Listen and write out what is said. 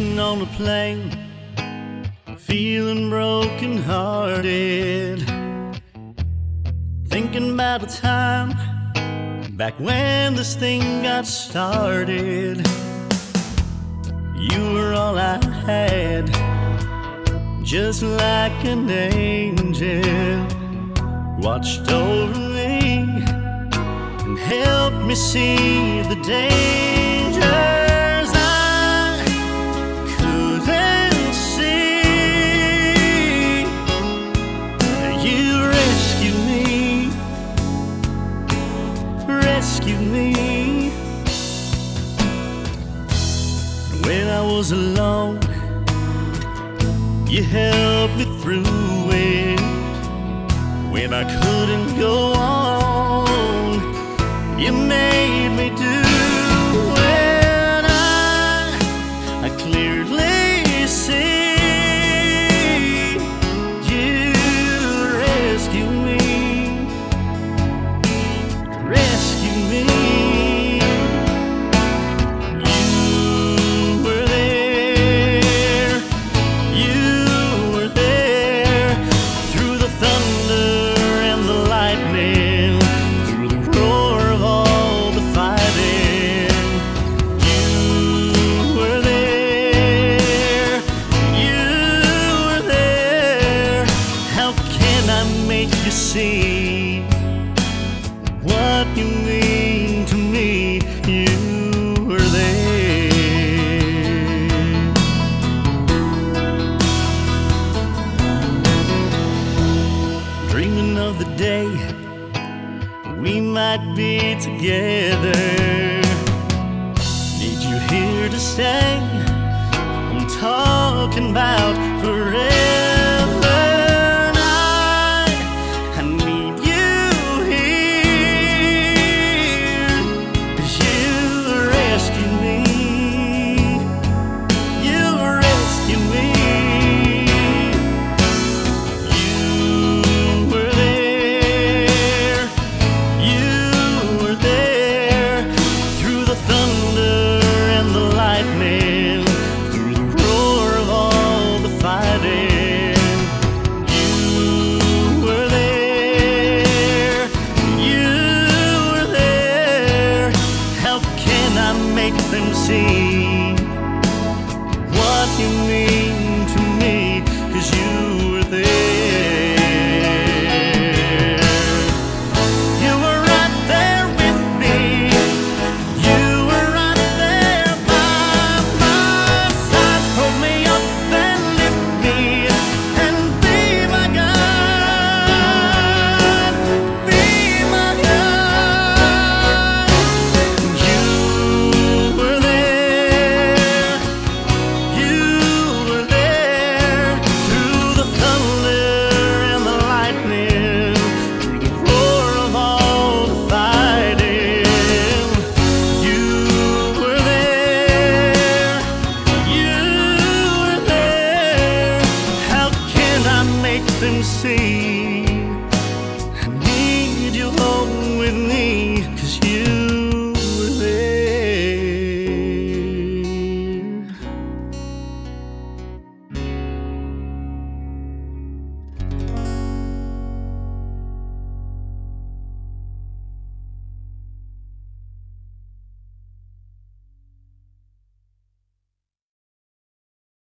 sitting on a plane, feeling broken hearted, thinking about the time back when this thing got started. You were all I had, just like an angel, watched over me and helped me see the danger. When I was alone, you helped me through it. When I couldn't go on, you made me do it. I clearly see you rescued me, rescued me. You see what you mean to me, you were there. Dreaming of the day we might be together. Need you here to stay, I'm talking about forever. Them see what you mean to me, 'cause you were there. You were right there with me. You were right there by my side. Hold me up and lift me and be my God, be my God. Them see